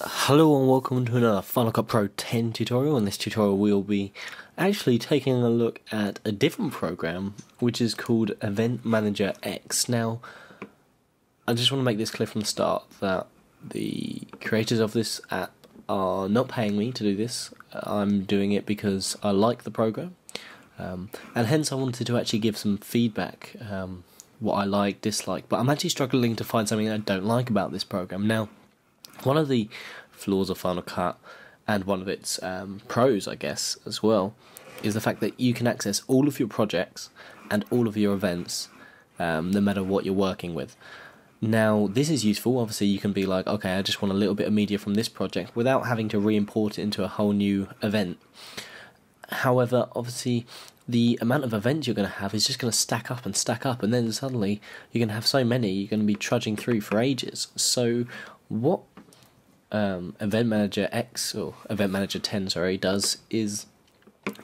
Hello and welcome to another Final Cut Pro 10 tutorial. In this tutorial we'll be actually taking a look at a different program which is called Event Manager X. Now I just want to make this clear from the start that the creators of this app are not paying me to do this. I'm doing it because I like the program and hence I wanted to actually give some feedback, what I like, dislike, but I'm actually struggling to find something that I don't like about this program. Now one of the flaws of Final Cut, and one of its pros, I guess, as well, is the fact that you can access all of your projects and all of your events, no matter what you're working with. Now, this is useful. Obviously, you can be like, okay, I just want a little bit of media from this project without having to re-import it into a whole new event. However, obviously, the amount of events you're going to have is just going to stack up, and then suddenly you're going to have so many, you're going to be trudging through for ages. So, what Event Manager X, or Event Manager 10, sorry, does is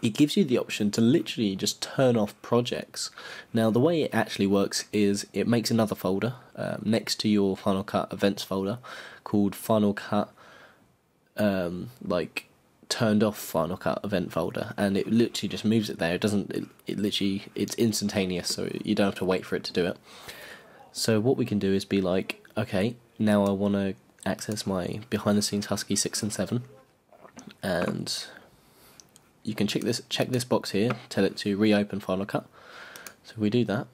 it gives you the option to literally just turn off projects. Now the way it actually works is it makes another folder next to your Final Cut events folder called Final Cut, like turned off Final Cut event folder, and it literally just moves it there. It doesn't, it literally, it's instantaneous, so you don't have to wait for it to do it. So what we can do is be like, okay, now I want to access my behind the scenes Husky 6 and 7, and you can check this box here, tell it to reopen Final Cut. So we do that,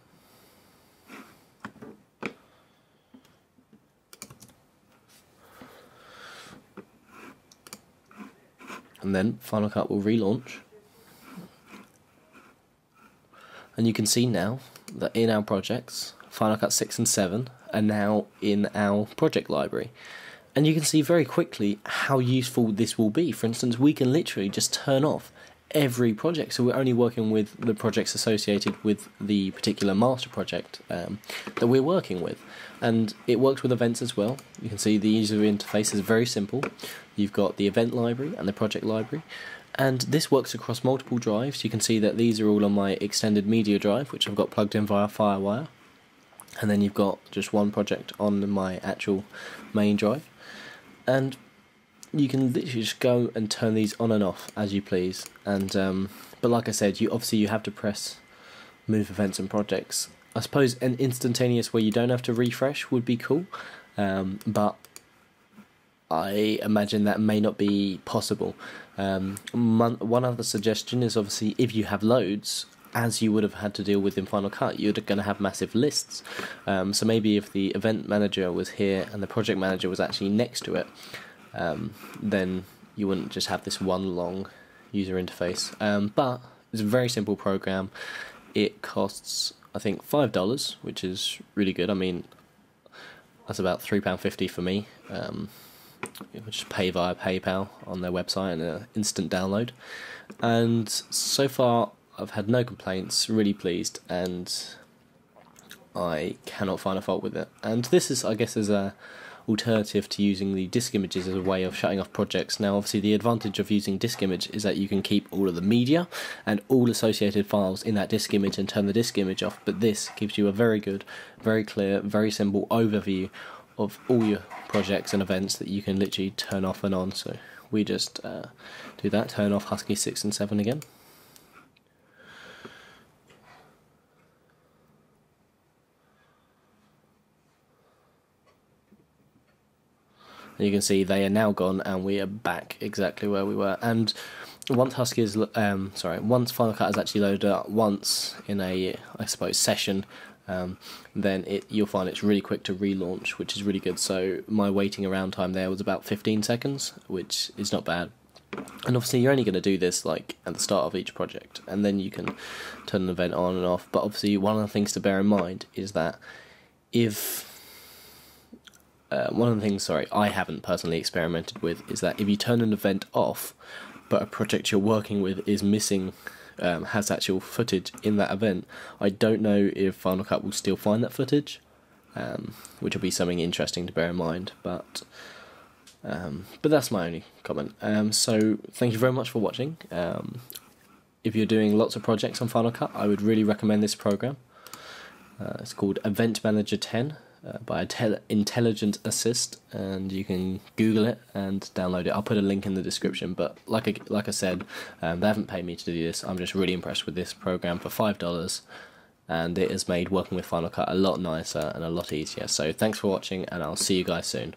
and then Final Cut will relaunch, and you can see now that in our projects Final Cut 6 and 7 are now in our project library. And you can see very quickly how useful this will be. For instance, we can literally just turn off every project, so we're only working with the projects associated with the particular master project that we're working with. And it works with events as well. You can see the user interface is very simple. You've got the event library and the project library, and this works across multiple drives. You can see that these are all on my extended media drive, which I've got plugged in via Firewire. And then you've got just one project on my actual main drive, and you can literally just go and turn these on and off as you please. And but like I said, you have to press move events and projects. I suppose an instantaneous where you don't have to refresh would be cool, but I imagine that may not be possible. One other suggestion is obviously if you have loads, as you would have had to deal with in Final Cut, you're going to have massive lists. So maybe if the event manager was here and the project manager was actually next to it, then you wouldn't just have this one long user interface. But it's a very simple program. It costs, I think, $5, which is really good. I mean, that's about £3.50 for me. You just pay via PayPal on their website and an instant download. And so far, I've had no complaints, really pleased, and I cannot find a fault with it. And this is, I guess, is an alternative to using the disk images as a way of shutting off projects. Now obviously the advantage of using disk image is that you can keep all of the media and all associated files in that disk image and turn the disk image off, but this gives you a very good, very clear, very simple overview of all your projects and events that you can literally turn off and on. So we just do that, turn off Husky 6 and 7 again. And you can see they are now gone, and we are back exactly where we were. And once Husky is, once Final Cut is actually loaded up once in a, I suppose, session, then you'll find it's really quick to relaunch, which is really good. So my waiting around time there was about 15 seconds, which is not bad. And obviously you're only going to do this like at the start of each project, and then you can turn an event on and off. But obviously one of the things to bear in mind is that if one of the things, sorry, I haven't personally experimented with is that if you turn an event off, but a project you're working with is missing, has actual footage in that event, I don't know if Final Cut will still find that footage, which will be something interesting to bear in mind. But that's my only comment. So thank you very much for watching. If you're doing lots of projects on Final Cut, I would really recommend this program. It's called Event Manager 10. by Intelligent Assist, and you can Google it and download it. I'll put a link in the description, but like I said, they haven't paid me to do this. I'm just really impressed with this program for $5, and it has made working with Final Cut a lot nicer and a lot easier. So thanks for watching, and I'll see you guys soon.